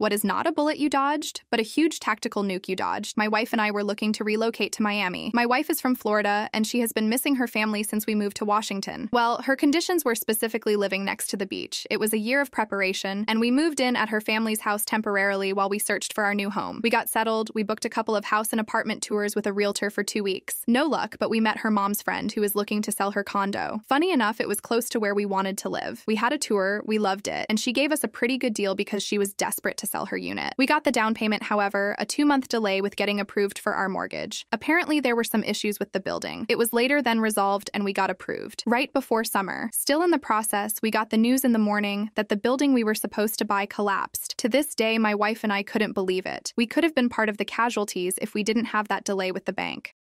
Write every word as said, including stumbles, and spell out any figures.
What is not a bullet you dodged, but a huge tactical nuke you dodged? My wife and I were looking to relocate to Miami. My wife is from Florida, and she has been missing her family since we moved to Washington. Well, her conditions were specifically living next to the beach. It was a year of preparation, and we moved in at her family's house temporarily while we searched for our new home. We got settled, we booked a couple of house and apartment tours with a realtor for two weeks. No luck, but we met her mom's friend who was looking to sell her condo. Funny enough, it was close to where we wanted to live. We had a tour, we loved it, and she gave us a pretty good deal because she was desperate to sell her unit. We got the down payment, however, a two-month delay with getting approved for our mortgage. Apparently, there were some issues with the building. It was later then resolved and we got approved, right before summer. Still in the process, we got the news in the morning that the building we were supposed to buy collapsed. To this day, my wife and I couldn't believe it. We could have been part of the casualties if we didn't have that delay with the bank.